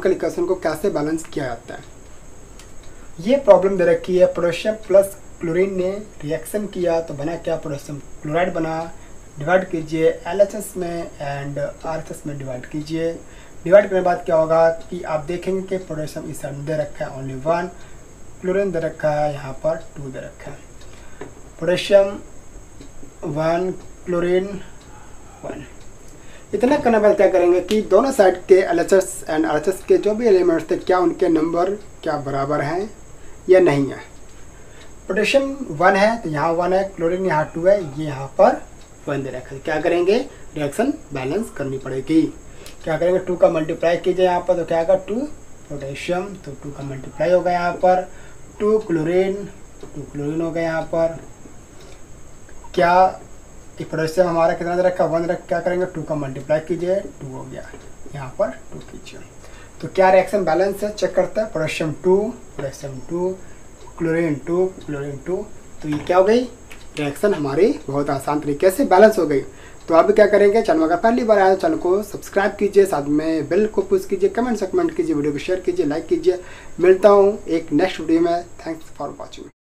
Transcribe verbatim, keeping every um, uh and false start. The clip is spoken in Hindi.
केमिकल इक्वेशन को कैसे बैलेंस किया जाता है। ये प्रॉब्लम दे रखी है, पोटेशियम प्लस क्लोरीन ने रिएक्शन किया तो बना क्या, पोटेशियम क्लोराइड बना। डिवाइड कीजिए एल एच एस में एंड आर एच एस में डिवाइड कीजिए। डिवाइड करने के बाद क्या होगा कि आप देखेंगे कि पोटेशियम इस साइड दे रखा है ओनली वन, क्लोरीन दे रखा है यहाँ पर टू दे रखा है। Potassium one, chlorine one. इतना करने पर क्या करेंगे कि दोनों साइड के L H S and R H S के जो भी एलिमेंट्स थे क्या उनके नंबर क्या बराबर हैं या नहीं है। पोटेशियम वन है तो यहाँ वन है, क्लोरीन यहाँ टू है, ये यहाँ पर वन दे रखा है। क्या करेंगे, रिएक्शन बैलेंस करनी पड़ेगी। क्या करेंगे, टू का मल्टीप्लाई कीजिए यहाँ पर तो क्या होगा टू पोटेशियम, तो टू का मल्टीप्लाई होगा यहाँ पर टू क्लोरीन, टू क्लोरीन हो गया यहाँ पर। क्या पोटेशियम हमारा कितना दे रखा, वन रख, क्या करेंगे टू का मल्टीप्लाई कीजिए टू हो गया यहाँ पर टू कीजिए। तो क्या रिएक्शन बैलेंस है, चेक करते हैं। Potassium two, potassium two, chlorine two, chlorine two. तो ये क्या हो गई, रिएक्शन हमारी बहुत आसान तरीके से बैलेंस हो गई। तो आप क्या करेंगे, चैनल अगर पहली बार आए तो चैनल को सब्सक्राइब कीजिए, साथ में बेल को पुश कीजिए, कमेंट से कमेंट कीजिए, वीडियो को शेयर कीजिए, लाइक कीजिए। मिलता हूँ एक नेक्स्ट वीडियो में। Thanks for watching.